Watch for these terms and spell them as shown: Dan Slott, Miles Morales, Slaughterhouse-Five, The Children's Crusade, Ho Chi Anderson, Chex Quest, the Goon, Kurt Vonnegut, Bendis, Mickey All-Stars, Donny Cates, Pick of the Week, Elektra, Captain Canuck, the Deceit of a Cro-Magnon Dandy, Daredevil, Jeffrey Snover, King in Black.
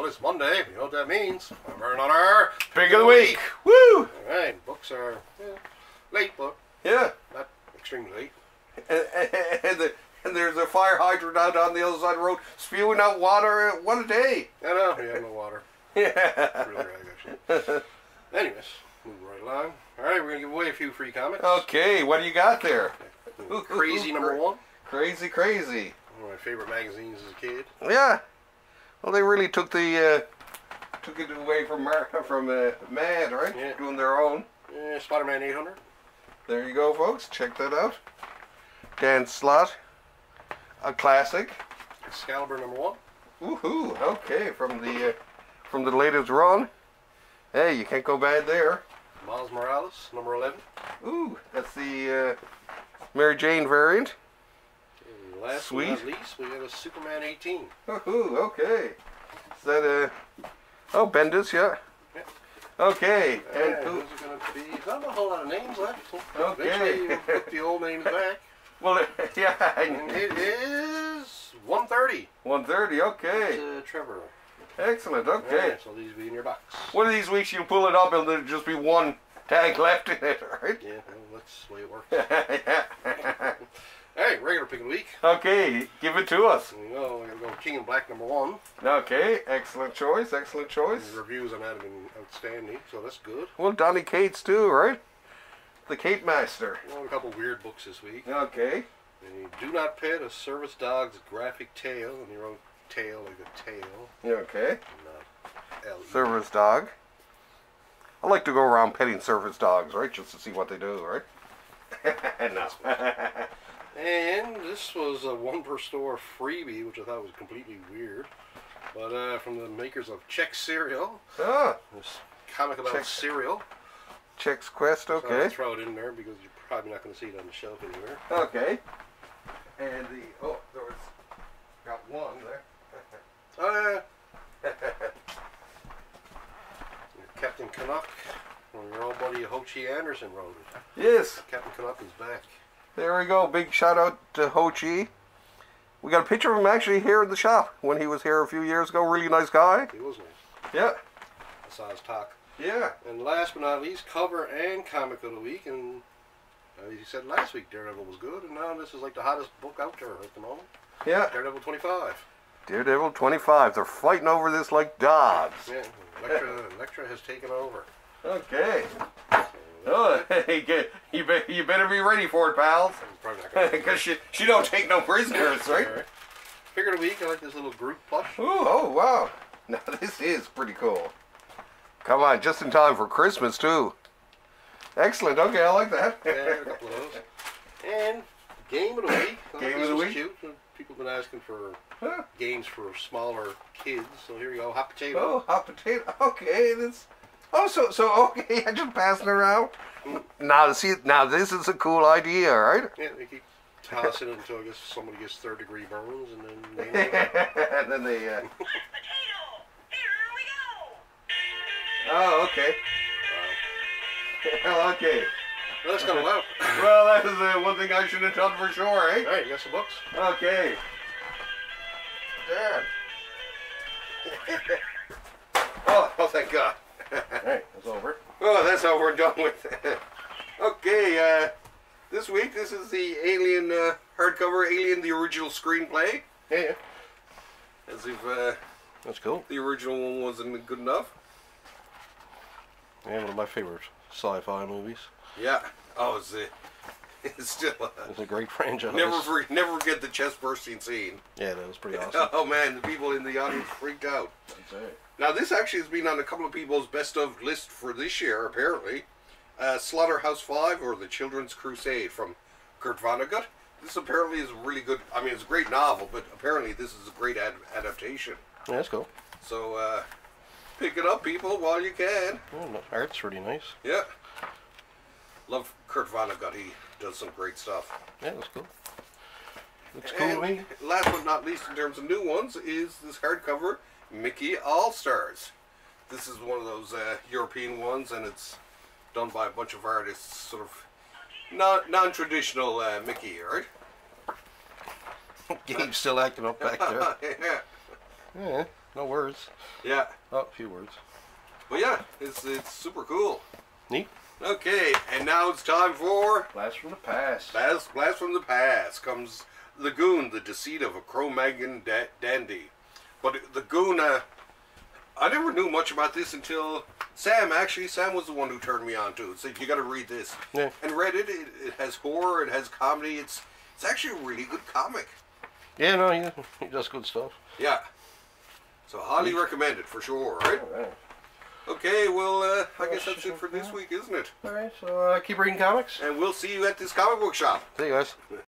Well, it's Monday. You know what that means. We're on our Pick of the Week. Woo! Alright, books are late, but not extremely late. And there's a fire hydrant out on the other side of the road spewing out water. What a day! I know, we have no water. It's really right, actually. Anyways, moving right along. Alright, we're going to give away a few free comics. Okay, what do you got there? Crazy #1. Crazy, crazy. One of my favorite magazines as a kid. Yeah. Well, they really took the took it away from Mad, right? Yeah. Doing their own. Yeah, Spider-Man 800. There you go, folks. Check that out. Dan Slott, a classic. Excalibur #1. Woohoo! Okay, from the latest run. Hey, you can't go bad there. Miles Morales #11. Ooh, that's the Mary Jane variant. Last Sweet. But not least, we have a Superman 18. Ooh, okay. Is that a... Oh, Bendis, yeah. Yeah. Okay. And those are going to be... There's not a whole lot of names left. Okay. Eventually you put the old names back. Well, yeah. And it is 130. 130, okay. It's Trevor. Excellent, okay. Right, so these will be in your box. One of these weeks you pull it up and there'll just be one tag left in it, right? Yeah, well, that's the way it works. Yeah. Hey, regular Pick of the Week. Okay, give it to us. We're going to go King in Black #1. Okay, excellent choice, excellent choice. And the reviews on that have been outstanding, so that's good. Well, Donny Cates too, right? The Cape Master. Well, a couple weird books this week. Okay. The Do Not Pet a Service Dog's Graphic Tale, and your own tail like a tail. Okay. Service Dog. I like to go around petting service dogs, right? Just to see what they do, right? No. And this was a one-per-store freebie, which I thought was completely weird. But from the makers of Chex cereal. Ah. This comic about Chex. Cereal. Chex Quest, okay. So I'll throw it in there because you're probably not going to see it on the shelf anywhere. Okay. And the... Oh, there was... Got one there. Oh, yeah. Captain Canuck. Well, your old buddy Ho Chi Anderson wrote it. Yes. Captain Canuck is back. There we go. Big shout out to Ho Chi. We got a picture of him actually here in the shop when he was here a few years ago. Really nice guy. He was nice. Yeah. I saw his talk. Yeah. And last but not least, cover and comic of the week. And as you said last week, Daredevil was good. And now this is like the hottest book out there at the moment. Yeah. Daredevil 25. Daredevil 25. They're fighting over this like dogs. Yeah. Elektra has taken over. Okay. Oh, you better be ready for it, pals. Because she don't take no prisoners, right? All right. Figure of the Week, I like this little group plush. Ooh, oh, wow. Now, this is pretty cool. Come on, just in time for Christmas, too. Excellent. Okay, I like that. Yeah, a couple of those. And Game of the Week. Game of the Week. Cute. People have been asking for games for smaller kids. So here we go, Hot Potato. Oh, Hot Potato. Okay, that's... Oh, so okay, I'm just passing around. Now, see, now this is a cool idea, right? Yeah, they keep tossing it until I guess somebody gets third-degree burns, and then they... and then they, Hot Potato! Here we go! Oh, okay. Well, okay. Well, that's kind of loud. Well, that is one thing I should have done for sure, eh? All right, you got some books? Okay. Dad. Oh, thank God. Alright, that's over. Oh, that's how we're done with it. Okay, this week, this is the Alien, hardcover Alien, the original screenplay. Yeah. As if, that's cool. The original one wasn't good enough. Yeah, one of my favorite sci-fi movies. Yeah. Oh, it's still it's a great franchise. Never forget the chest bursting scene. Yeah, that was pretty awesome. Oh, man, the people in the audience freaked out. That's it. Now, this actually has been on a couple of people's best of list for this year, apparently. Slaughterhouse-Five or The Children's Crusade from Kurt Vonnegut. This apparently is really good. I mean, it's a great novel, but apparently this is a great adaptation. Yeah, that's cool. So, pick it up, people, while you can. Oh, the art's really nice. Yeah. Love Kurt Vonnegut. He does some great stuff. Yeah, that's cool. Looks cool to me. Last but not least, in terms of new ones, is this hardcover... Mickey All-Stars. This is one of those European ones, and it's done by a bunch of artists, sort of non-traditional Mickey, right? Game's still acting up back there. Yeah. Yeah. No words. Yeah. Oh, a few words. Well, yeah, it's super cool. Neat. Okay, and now it's time for... Blast from the Past. Blast from the Past comes The Goon, the Deceit of a Cro-Magnon Dandy. But The Goon, I never knew much about this until Sam, actually. Sam was the one who turned me on to it. Said, you got to read this. Yeah. And read it. It has horror. It has comedy. It's actually a really good comic. Yeah, no, he does good stuff. Yeah. So highly recommend it for sure, right? All right. Okay, well, I guess that's it for this week, isn't it? All right, so keep reading comics. And we'll see you at this comic book shop. See you guys.